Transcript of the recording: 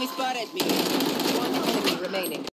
Enemy spotted me. One enemy remaining.